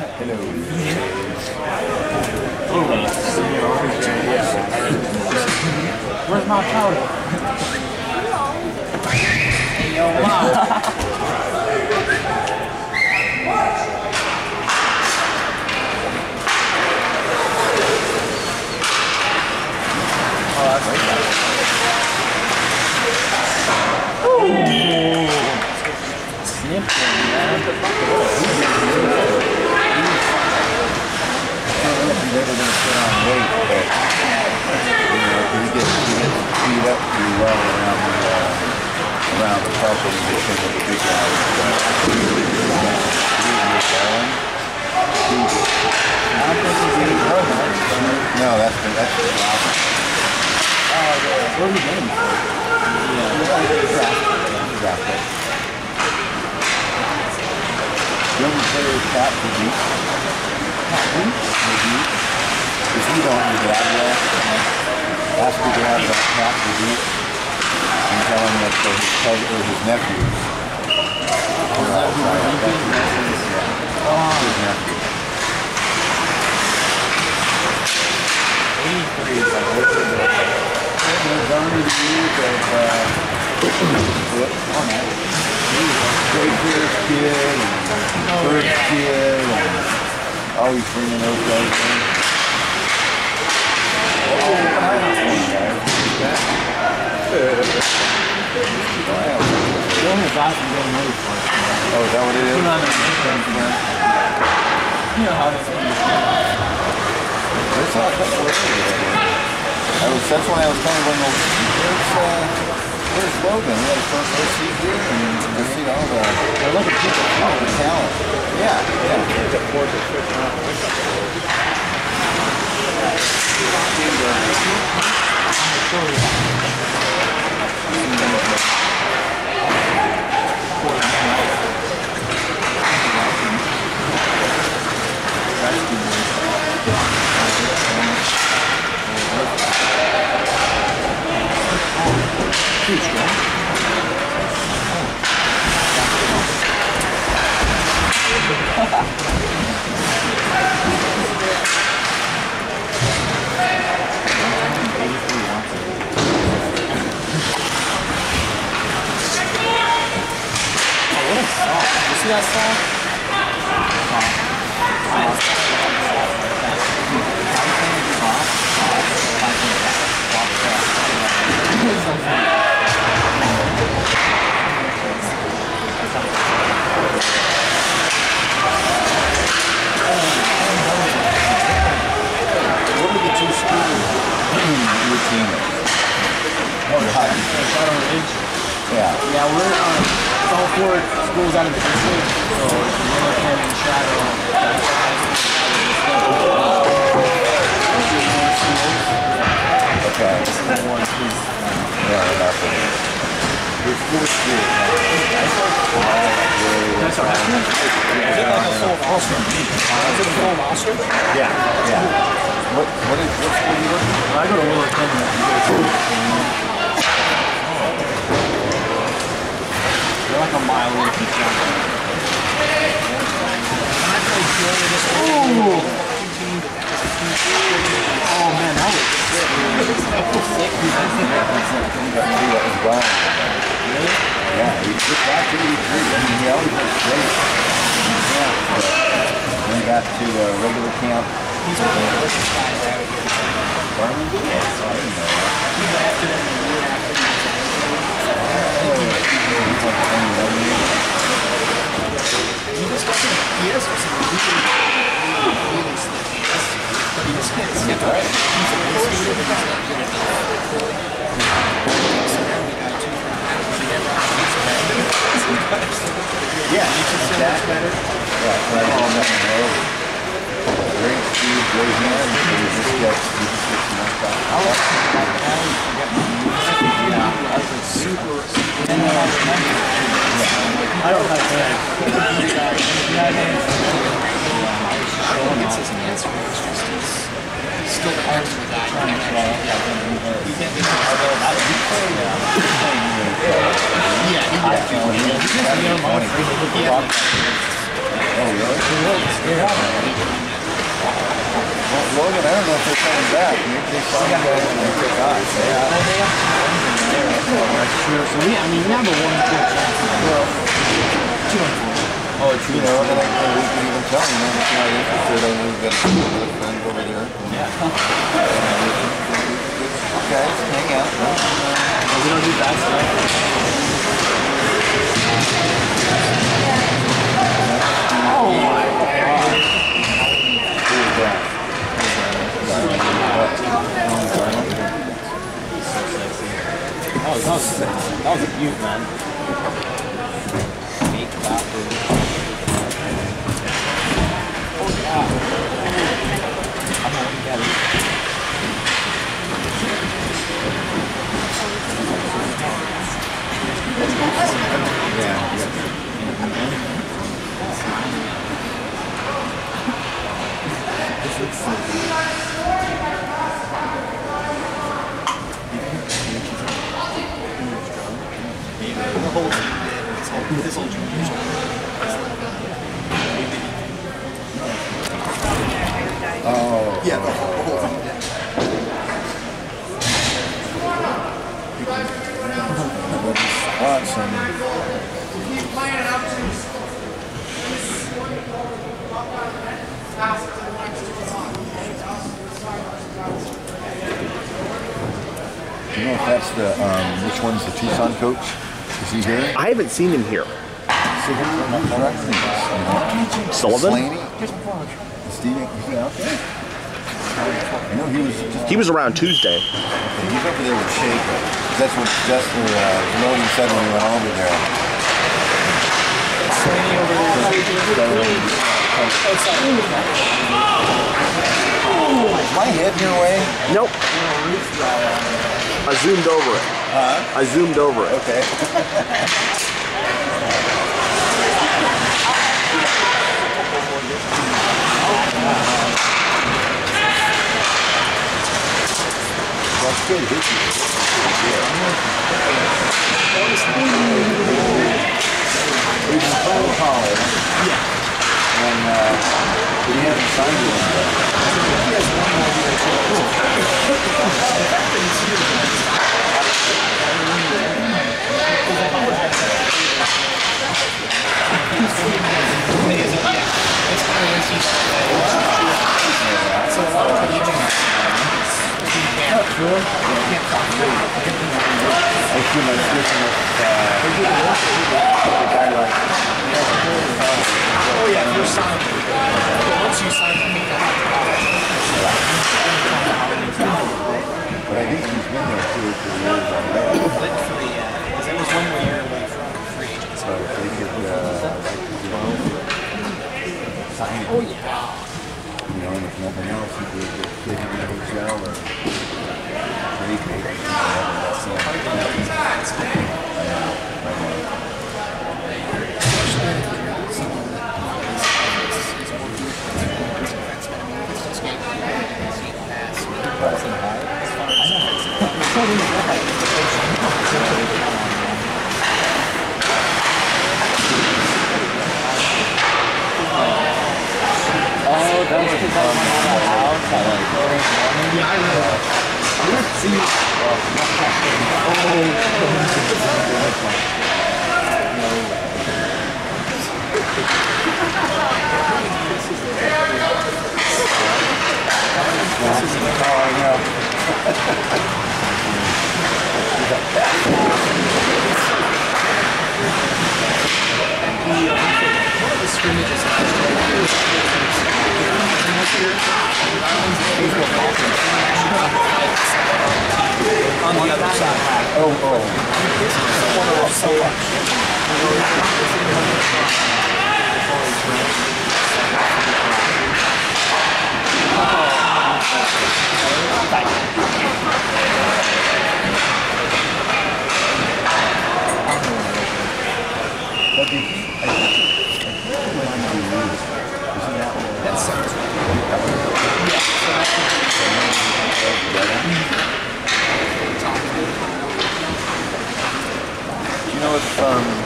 Hello. Where's my powder? Hey, yo, wow. Oh, that's right. Snipping, man. Never gonna put on weight, but you know, if you get beat up pretty well around the pressure, you get some of the big guys. I don't think he's getting hurt, right? No, that's the problem. What are we doing for? You want to play with Cap for you? Because you don't need that yet. Last week I had that Cap disease. I'm telling you, for his cousin or his nephew. His nephew. 83 is like this. It's only the use of Great kid and first kid and always bringing those guys in. Oh, is that what it is? You know how that's when I was kind of going over. Where's Logan? He had his first seat here, and I see all the. I love the people. Oh, the talent. Yeah. Yeah, we're all four schools out of the district, so we're in Shadow, okay. Yeah. What school do you work in? I go to Willard Penn. Like a mile away from each other. Oh man, that was sick. Really? Yeah, he took that to eat three. I mean, he always looks great. Then he got to regular camp. He's a Berman? Yes, I know. He's after them and we're after them. Yeah, you can see that better. Yeah, right on that road. Great speed, great hands, and you just get some more stuff. I was super, and then I was I don't like that. It's an answer. Still hard to die. Yeah, I feel it. Yeah. really? 2 weeks. Yeah. Well, Logan, I don't know if they're coming back. Maybe they saw you guys and they forgot. Sure. So we, I mean, we have a 1 in 4 chance. Well, 2 in 4. Oh, it's, you know, and we can even tell them, you know, if you're not interested, I know we've got another friend over there. Yeah. Okay, hang out. We don't do that stuff. Oh my God. Who's that? That was a beaut, man. Make that. I'm not going to get it. Yeah, the whole thing. Do you know if that's the, which one's the Tucson coach? Is he here? I haven't seen him here. Sullivan? Steve, he's out there. I know he was around Tuesday. Okay, he's over there with Shaker. That's what Justin Logan said when we went over there. Slaney over there. Is my head in your way? Nope. I zoomed over it. Huh? I zoomed over it. Okay. It's good, isn't it? Yeah. We've been calling Holly. Yeah. And we haven't signed one yet. He has one more year to